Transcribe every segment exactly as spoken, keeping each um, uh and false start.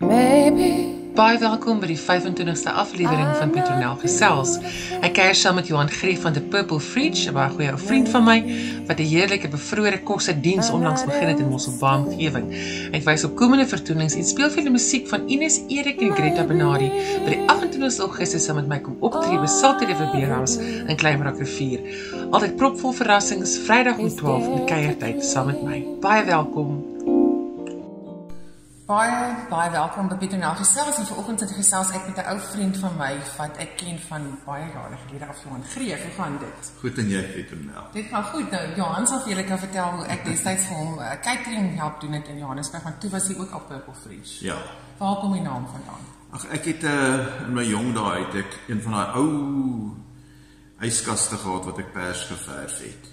Maybe. Baie welkom by die vyfentwintigste aflewering van Petronel Gesels. Ek kuier saam met Johan Greeff van The Purple Fridge, 'n baie goeie ou vriend van my, wat 'n heerlike bevrore kosdiens onlangs begin het in Mossel Bay omgewing. Ek wys op komende vertonings en speel vir die musiek van Innes, Erik en Greta Benadé by die agt en twintigste Augustus saam met my kom optree by Salty River Beerhouse in Kleinbrak rivier. Altyd propvol verrassings, Vrydag om twaalf in kuiertyd saam met my. Baie welkom. Baie, baie welkom by Petronel Gesels en vanoggend het gesels ek met 'n ou vriend van my wat ek ken van baie jare gelede af, Johan Greeff. Hoe gaan dit? Goed en jy, Petronel? Dit gaan goed. Nou, Johan sal vir julle kan vertel hoe ek destyds vir hom 'n uh, catering help doen het in Johannesburg, maar toe was hy ook op Purple Fridge. Ja. Waar kom die naam vandaan? Ag, ek het uh, in my jong dae het ek een van daai ou yskaste gehad wat ek pers geverf het.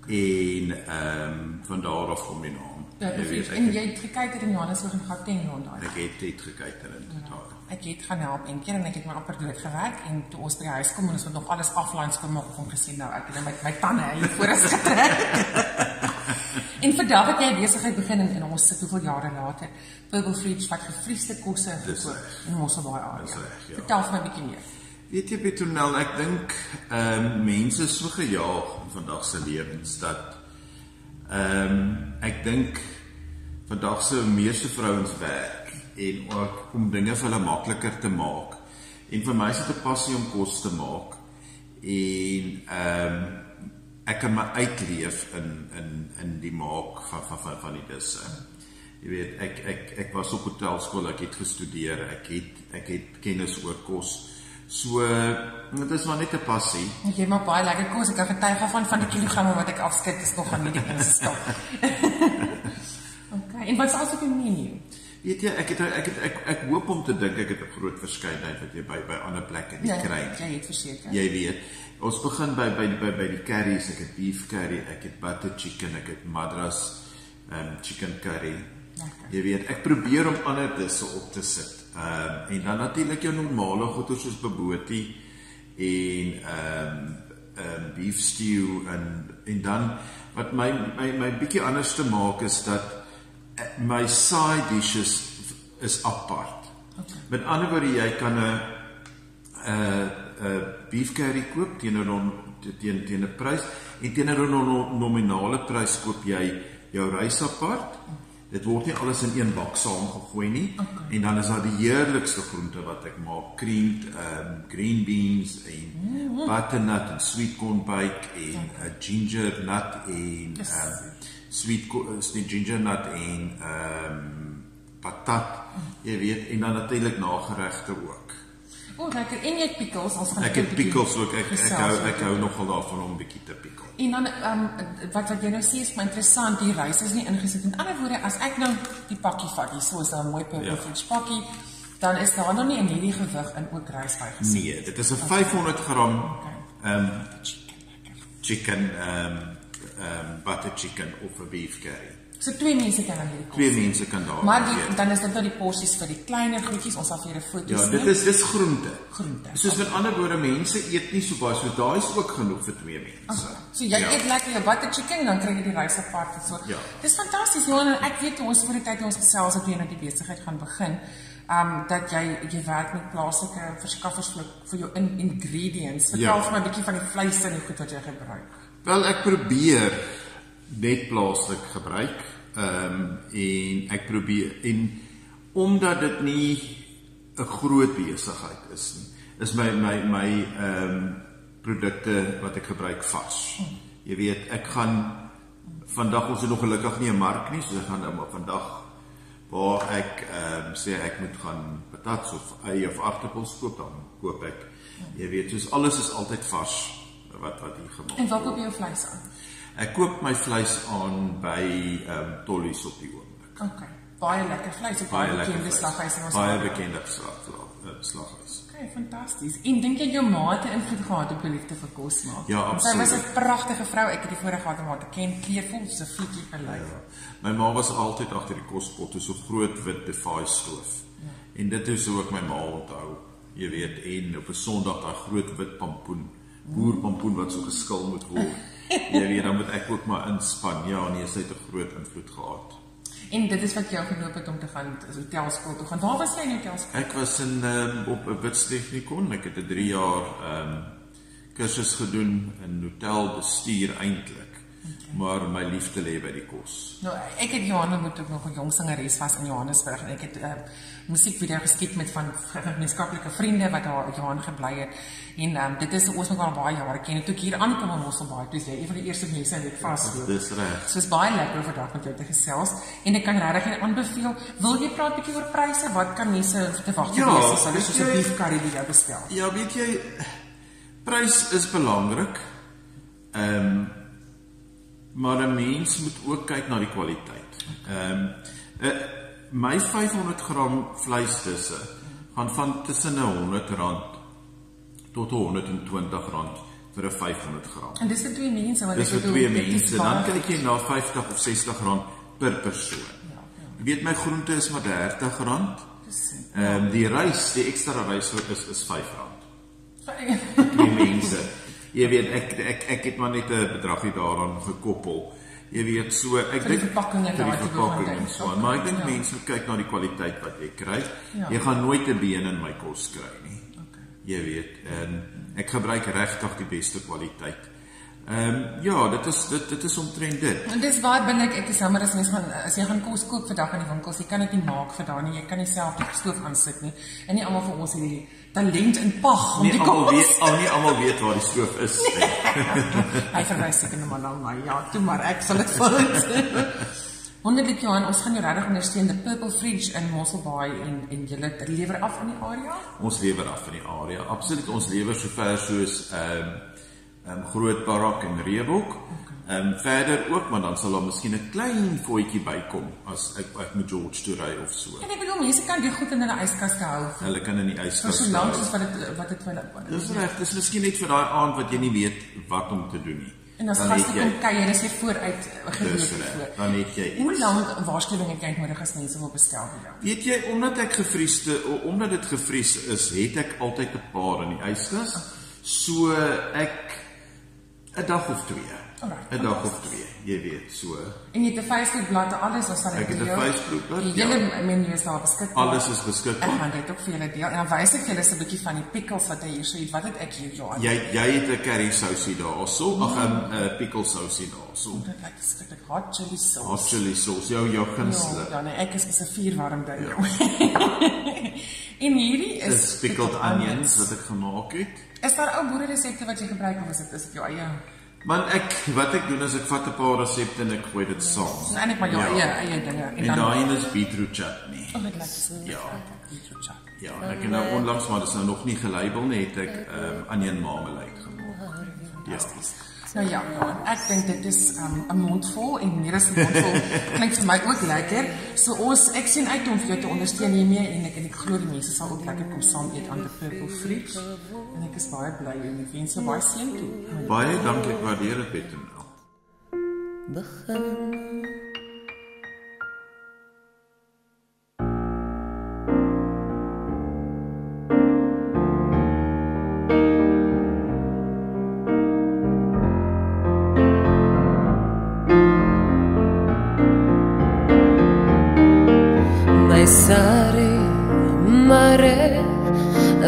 Okay. En ehm um, van daar af kom die naam. Ja, jy weet, en jy het gekykerd in Johannesburg en Gauteng ronddaai. Ek het het gekykerd in ja, daar. Ek het gaan help een keer en ek het my amper dood gewerk en toe ons by die huis kom en ons moet nog alles aflyn skoonmaak om gesien nou ek het my my tande hier voor is getrek. En vandag het jy besigheid begin en, en ons sit hoeveel jare later Purple Fridge wat gevriesde kosse verkoop in Mossel Bay area. Recht, ja. Vertel vir my 'n bietjie meer. Weet jy Petronel, ek dink ehm um, mense is so gejaag in vandag se lewens dat Ehm um, ek dink vandag se meeste vrouens werk en ook om dinge vir hulle makliker te maak. En vir my is dit 'n passie om kos te maak en ehm um, ek kan my uitleef in in in die maak van van van, van die disse. Jy weet, ek ek ek was op hotelskool, ek het gestudeer, ek het ek het kennis oor kos. So, dit is maar net 'n passie. Jy maak baie lekker kos. Ek kan getuig af van van die kilogramme wat ek afskit is nog aan die eerste stap. Okay. En wat's alles op die menu? Weet jy, ek het ek het ek ek hoop om te dink ek het 'n groot verskeidenheid wat jy by by ander plekke nie ja, kry. Ja, jy het verseker. Jy weet, ons begin by by by by die curries. Ek het beef curry, ek het butter chicken, ek het madras um, chicken curry. Lekker. Jy weet, ek probeer om ander disse op te sit. Um, en dan natuurlik jou normale goeie soos boboti en ehm um, um, beef stew en en dan wat my my my bietjie anders te maak is dat my side dishes is apart. Okay. Met ander woorde jy kan 'n 'n 'n beef curry koop teenoor hom teen teen 'n prys en teenoor 'n nominale prys koop jy jou rys apart. Dit word nie alles in een bak saamgegooi nie. Okay. En dan is daar die heerlikste groente wat ek maak, creamed um, green beans en mm-hmm. butternut en sweet corn bake en okay. uh, ginger nut en yes. um, sweet corn, uh, ginger nut en um, patat, mm-hmm. jy weet, en dan natuurlik nageregte ook. O, oh, lekker. En jy het pickles? Ek het pickles ook. Ek, ek, hou, ek hou nogal daarvan om 'n bietjie te pikkel. En dan, um, wat, wat jy nou sê is maar interessant, die rys is nie ingesit. In ander woorde, as ek nou die pakkie vat, hier so is daar 'n mooi Purple Fridge pakkie, dan is daar nog nie in hierdie gewig in ook rys bygesit. Nee, dit is 'n okay. vyfhonderd gram okay. um, chicken, um, um, butter chicken of 'n beef curry. So twee mense kan daar kom. Twee mense kan daar. Maar die, dan is dit nou die porsies vir die kleiner goedjies, ons sal vir die foto's neem. Ja, dit is dis groente. Groente. Soos met ander woorde, mense eet nie so baie, so daai is ook genoeg vir twee mense. Okay. So jy ja. Eet lekker jou butter chicken, dan kry jy die rys apart en so. Ja. Dis fantasties, Johan, en ek weet ons voor die tyd ons gesels het weer nou die besigheid gaan begin. Um, dat jy, jy werk met plaaslike verskaffers vir jou in ingredients. Vertel ja. vir my 'n bietjie van die vleis en die goed wat jy gebruik. Wel, ek probeer net plaaslik gebruik um, en ek probeer en omdat dit nie 'n groot besigheid is nie, is my my my ehm um, produkte wat ek gebruik vars. Jy weet, ek gaan vandag ons is nog gelukkig nie 'n mark nie, so ek gaan nou maar vandag waar ek ehm um, sê ek moet gaan patat of eie of aartappels koop, dan koop ek. Jy weet, soos alles is altyd vars wat wat hier gemaak word. En waar koop jy jou vleis aan? Ek koop my vleis aan by um, Tollies op die oomblik. Ok, baie lekker vleis op die bekende slaghuis in ons land. Baie bekende slaghuis. Ok, fantasties. En dink jy jou ma het 'n invloed gehad op die liefde vir kos maak? Ja, absoluut. Sy was 'n pragtige vrou, ek het die vorige gehad om haar te ken, kleurvol so 'n voetjie per lyf. Ja, my ma was altyd agter die kospot, so 'n groot wit defaai stoof. Ja. En dit is hoe ek my ma onthou, jy weet, en op 'n Sondag daai groot wit pampoen, boerpampoen wat so geskil moet word. Jy weet, dan moet ek ook maar inspan. Ja, nee, sy het 'n groot invloed gehad. En dit is wat jou geloop het om te gaan hotelschool toe gaan. Waar was jy in hotelschool? Ek was in, um, op een Witstechnikon. Ek het drie jaar um, kursus gedoen in hotelbestuur eindelijk. Okay. Maar my liefde lê by die kos. Nou, ek het Johanna moet ook nog een jongsangeres was in Johannesburg. En ek het uh, muziek video geskiet met van gemeenskaplike vriende wat daar Johan geblei het. En um, dit is ons mekaar baie jare ken. Toe ek hier aankom in Mossel Bay, toe is jy een van die eerste mense in dit vasloop. Dis reg. So is baie lekker vandag met jou te gesels. En ek kan regtig jou aanbeveel. Wil jy praat 'n bietjie oor pryse? Wat kan mense te wag te wees as hulle asseblief karry die jou bestel? Ja, weet jy, prys is belangrik. Ehm um, Maar een mens moet ook kyk na die kwaliteit. Um, uh, my vyfhonderd gram vleisdisse gaan van tussen honderd rand tot honderd twintig rand vir een vyfhonderd gram. En dis vir twee mense? Want dis vir twee mense. Dan kyk jy na vyftig of sestig rand per persoon. Ja, ja. Weet, my groente is maar dertig rand. Um, die reis, die extra reis is, is vyf rand. Vir twee mense. Jy weet, ek, ek, ek het maar net een bedragje daaraan gekoppel. Jy weet, so, ek dink, vir die verpakking en so, maar ek dink, mense moet kyk na die kwaliteit wat jy krijg. Ja. Jy gaan nooit een been in my kos kry nie. Okay. Jy weet, en ek gebruik regtig die beste kwaliteit. Um, ja, dit is, dit, dit is omtrent dit. En dis waar ben ek, ek is jammer, as, gaan, as jy gaan kos koop vandag in die winkels, jy kan het nie maak vandag nie, jy kan nie self die stoof aansit nie, en nie allemaal vir ons hierdie talent en pag om nie die kos. Weet, al nie allemaal weet waar die stoof is. Nee. Hy verwijs ek in die man al my, ja, toe maar, ek sal het vind. Wonderlik Johan, ons gaan jou regtig ondersteun, die Purple Fridge in Mossel Bay, en, en julle lewer af in die area? Ons lewer af in die area, absoluut, ons lewer so ver soos, um, Um, Groot Barak en Reebok. Okay. Um, verder ook, maar dan sal daar miskien 'n klein voetjie bykom as ek, ek met George toe ry of so. En ek bedoel, mense kan dit goed in hulle yskaste hou. Hulle kan in die yskaste hou. So lank as wat dit wat dit wil. Dis reg, dis miskien net vir daai aand wat jy nie weet wat om te doen nie. En as gaste kom kuier, is jy vooruit gereed voor. Dan het jy iets. Hoe lank waarskuwing het jy nodig as mense wil bestel vir jou? Weet jy, omdat ek gevriesde, omdat dit gevries is, het ek altyd 'n paar in die yskas. Okay. So ek Een dag of twee, een dag of twee, jy weet, so. En jy het die Facebookblad, alles is daar. Ek het die Facebookblad, ja. Jylle menu is daar beskikbaar. Alles is beskikbaar. En dan het ook vir julle deel, en dan wees ek julle so 'n bietjie van die pickles wat hy hier so eet, wat het ek hier jou aan? Jy, jy het 'n curry sousie daar, so, ag, 'n pickle sousie daar, so. Dit lyk beskiklik, hot chili sauce. Hot chili sauce, jou, jou gunsteling. Ja, nee, ek is is 'n vuurwarm ding. En hierdie is... Dis pickled onions, wat ek gemaak het. Is daar ou boereresepte wat jy gebruik, of is dit, is dit jou eie? Man, ek, wat ek doen is, ek vat 'n paar resepte en ek gooi dit saam. Dis eintlik maar jou eie, eie dinge. En, en daarin is beetroot chutney. Oh, dit lyk so. Ja. Beetroot chutney. Ja, en ek het nou onlangs, maar dit is nou nog nie gelabel nie, het ek um, onion marmelade gemaak. Ja. Nou ja, Johan, ek dink dit is um, een mondvol, en meer as een mondvol, klink vir my ook lekker. So ons, ek sien uit om vir jou te ondersteun hiermee, en ek, en ek glo die mense sal ook lekker kom saam eet aan die Purple Fridge. En ek is baie bly en ek wens jou baie seën toe. Baie dankie, ek waardeer dit, Petronel. Begin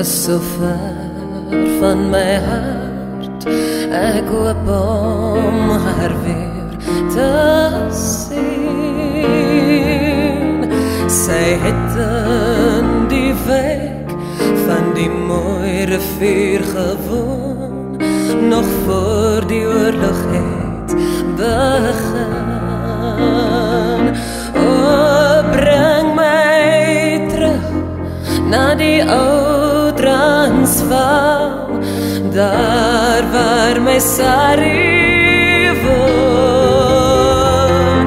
so ver van my hart, ek hoop om haar weer te sien. Sy het in die wijk van die mooie rivier gewoon, nog voor die oorlog het begin. O, oh, breng my terug na die oude Transvaal, daar waar my Sarri woon.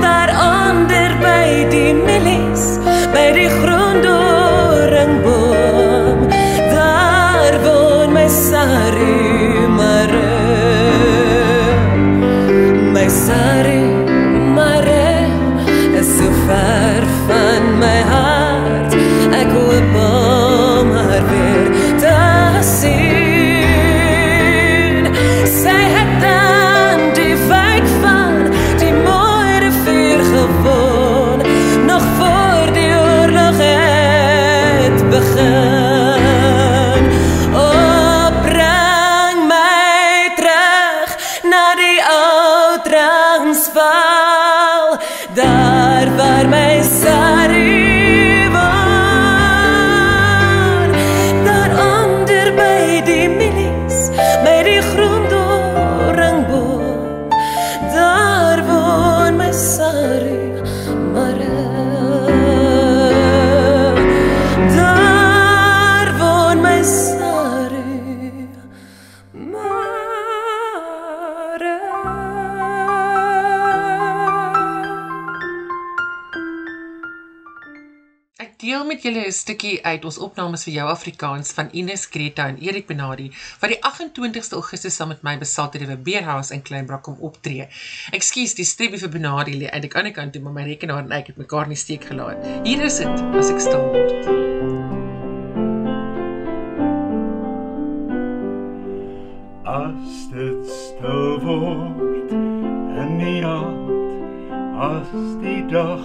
Daar onder by die milies, by die grondoringboom, daar woon my Sarri Mare. My Sarri Mare is so ver van my hart, ek hoop om haar weer van die wijk van die mooie rivier gewoon, morgen. Oh, breng mij terug naar die oude Transvaal, daar waar mijn Sarri woont. Daaronder bij die milies, bij die groendoornboom, daar woont mijn Sarri. Met julle 'n stukkie uit ons opnames vir jou Afrikaans van Innes, Greta en Erik Benadé wat die agt en twintigste Augustus saam met my by Salty River Beerhouse in Kleinbrak kom optree. Ekskuus, die streepie vir Benadé lê eintlik aan die kant toe, maar my rekenaar en ek het mekaar nie steek gelaat. Hier is dit, as ek stil word. As dit stil word in die hand, as die dag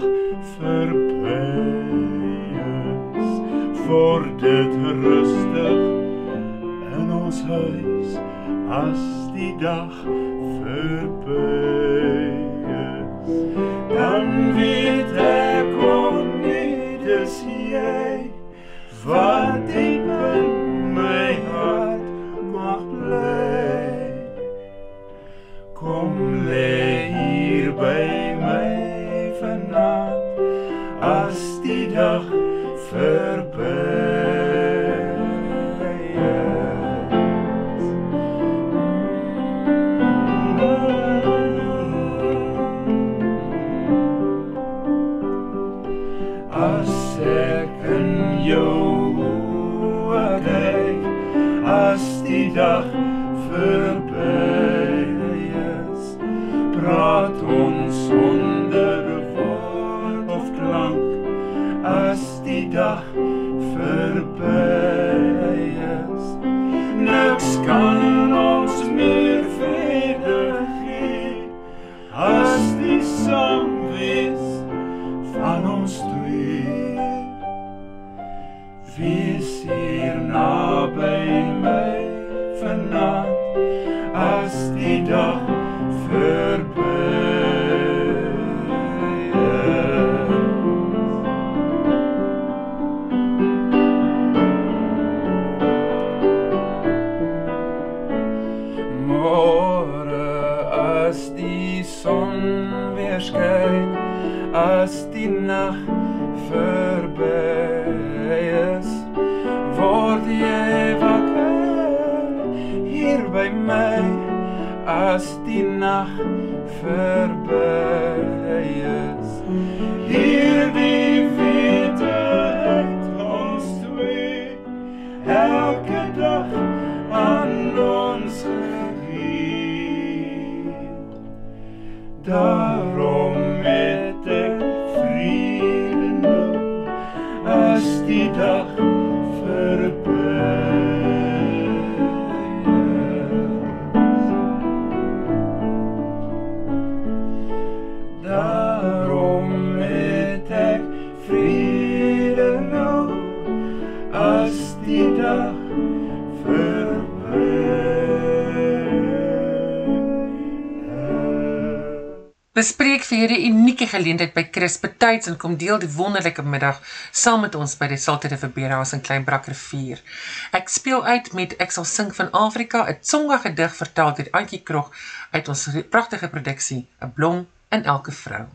verby, word dit rustig in ons huis, as die dag verby is. Dan weet ek ook nie, dis jy, wat diep in my hart mag bly. Kom lê hier by my vanaand, as die dag verby is. As ek in jou oë kyk, as die dag verby is, praat ons sonder woord of klank, as die dag verby is. Niks kan ons meer verder gee, as die saamwees van ons twee. Wees hier na by my vanaand, as die dag verby. As die nacht verby is, word jy wakker hier by my, as die nacht verby is. Hier die wete het ons twee, elke dag aan ons gegee. Daarom het ek vrede nou, as die dag verby is. Daarom het ek vrede nou, as die dag bespreek vir hierdie unieke geleentheid by Chris betyds en kom deel die wonderlike middag saam met ons by die Salty River Beerhouse in Kleinbrak Rivier. Ek speel uit met Ek sal sing van Afrika, 'n Tsonga gedig vertaal deur Antjie Krog uit ons pragtige produksie 'n blom in elke vrou.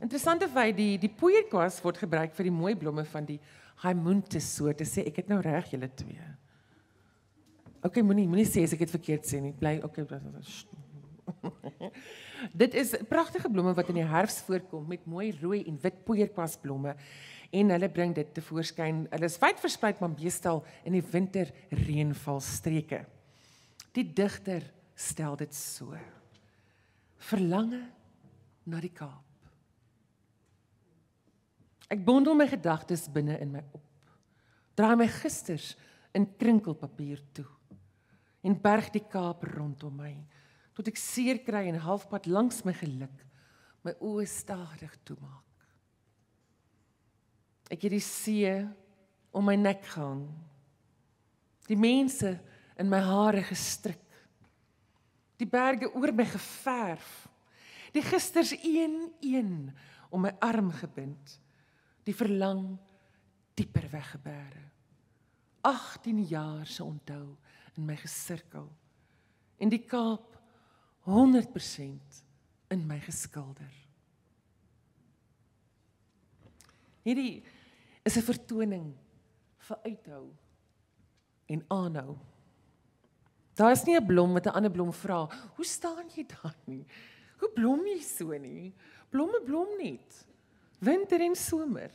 Interessant of hy die die poeierkwas word gebruik vir die mooi blomme van die haimoente soorte. Sê ek het nou reg julle twee. Okay, moenie moenie sê as ek dit verkeerd sê nie. Bly okay. Dit is pragtige blomme wat in die herfs voorkom met mooi rooi en wit poeierkwasblomme en hulle bring dit tevoorskyn. Hulle is wyd versprei maar meestal in die winter reënvalstreke. Die digter stel dit so: verlange na die Kaap. Ek bondel my gedagtes binne in my op. Draai my gisters in krinkelpapier toe en berg die Kaap rondom my, tot ek seer kry en halfpad langs my geluk my oë stadig toemaak. Ek het die see om mijn nek gehang. Die mensen in mijn haren gestrik. Die bergen oor my geverf. Die gisters een een om my arm gebind. Die verlang dieper weggebere. achttien jaar se onthou in my gesirkel. En die Kaap honderd persent in my geskilder. Hierdie is 'n vertoning vir uithou en aanhou. Daar is nie 'n blom wat 'n ander blom vra, hoe staan jy daar nie? Hoe blom jy so nie? Blomme blom net. Winter en somer.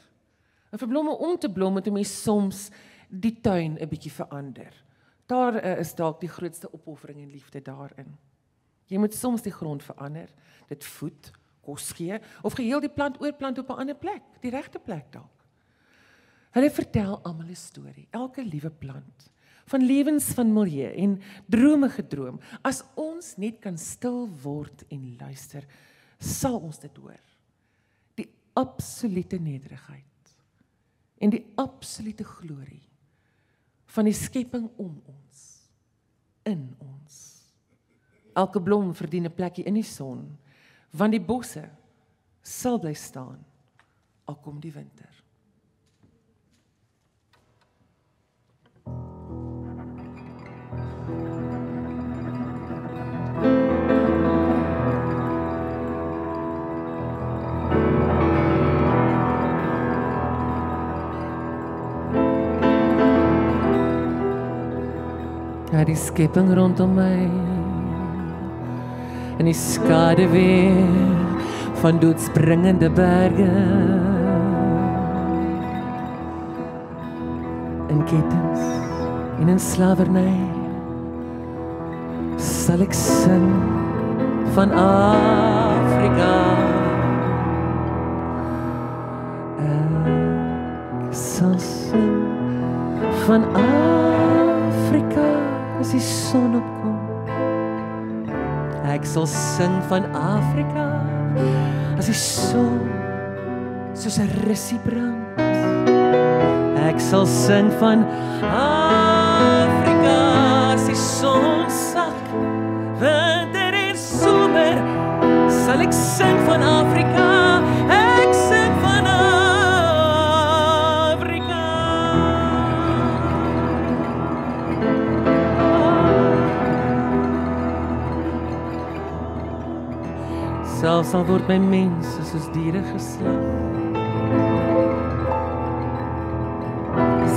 En vir blomme om te blom moet 'n mens soms die tuin 'n bietjie verander. Daar is dalk die grootste opoffering en liefde daarin. Jy moet soms die grond verander, dit voed, kos gee of geheel die plant oorplant op 'n ander plek, die regte plek dalk. Hulle vertel almal 'n storie, elke liewe plant. Van lewens van milieu en drome gedroom. As ons net kan stil word en luister, sal ons dit hoor. Die absolute nederigheid en die absolute glorie van die skepping om ons, in ons. Elke blom verdien 'n plekkie in die son, want die bosse sal bly staan al kom die winter. Die skepping rondom my en die skaduwee van doodspringende berge en ketens en in slawerny sal ek sing van Afrika. Ek sal sing van Afrika as die son opkom. Ek sal sing van Afrika as die son soos 'n russie brand. Ek sal sing van Afrika as die son sak, winter en somer. Sal ek sing van Afrika, ek sing van Afrika. Zelfs al word my mense soos diere geslag.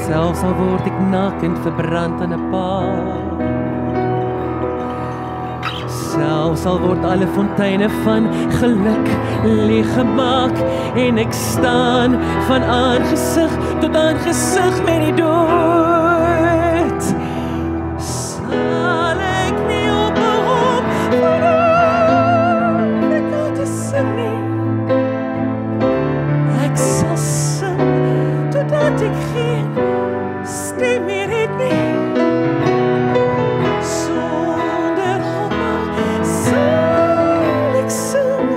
Zelfs al word ek nakend verbrand aan 'n paal. Zelfs al word alle fonteine van geluk leeg gemaak en ek staan van aangesig tot aangesig met die dood. Sal ek nie ophou van ik geen stem meer het nie. Sonder honger sal ek sing,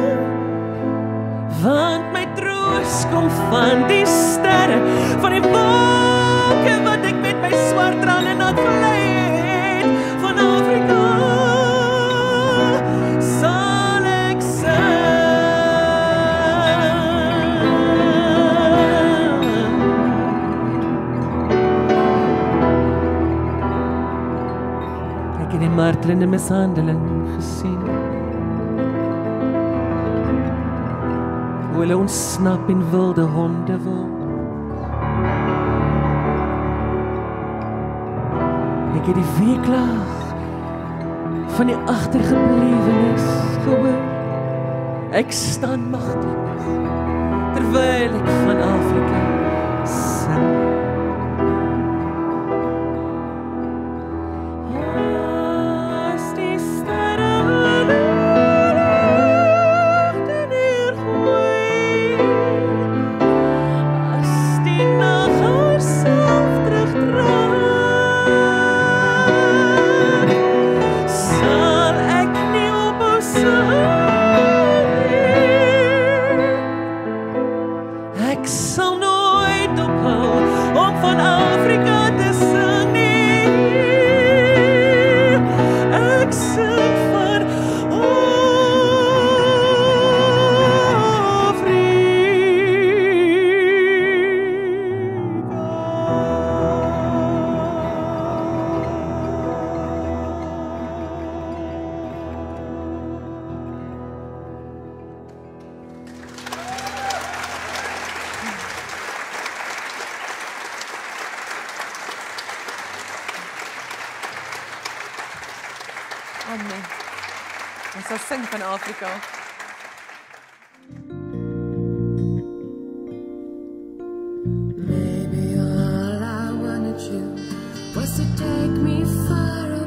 want my troos kom van die sterre, van die wolke wat ek met my swart trane nat vlei het. Van Afrika sal ek sing. Martelende mishandeling gesien, hoe hulle ontsnap en wilde honde wil. Ek het die weeklaag van die agtergeblewenes gehoor. Ek staan magtig terwyl ek van Afrika sing. Like so procent van Afrika. Maybe all I wanted you was to take me far away.